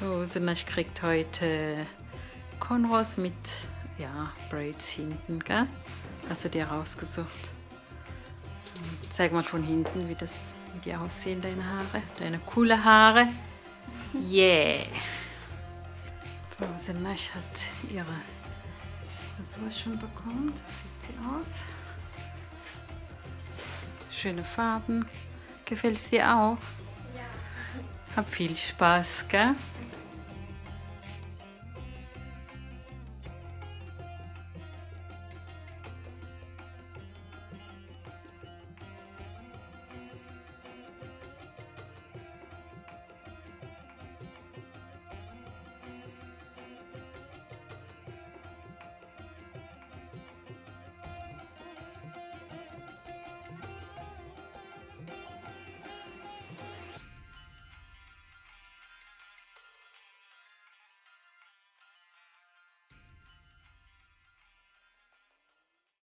So, Senait kriegt heute Cornrows mit, ja, Braids hinten, gell? Also die rausgesucht. Zeig mal von hinten, wie die aussehen, deine Haare, deine coole Haare. Yeah! So, Senait hat ihre Frisur schon bekommen. So sieht sie aus. Schöne Farben. Gefällt es dir auch? Ja. Hab viel Spaß, gell?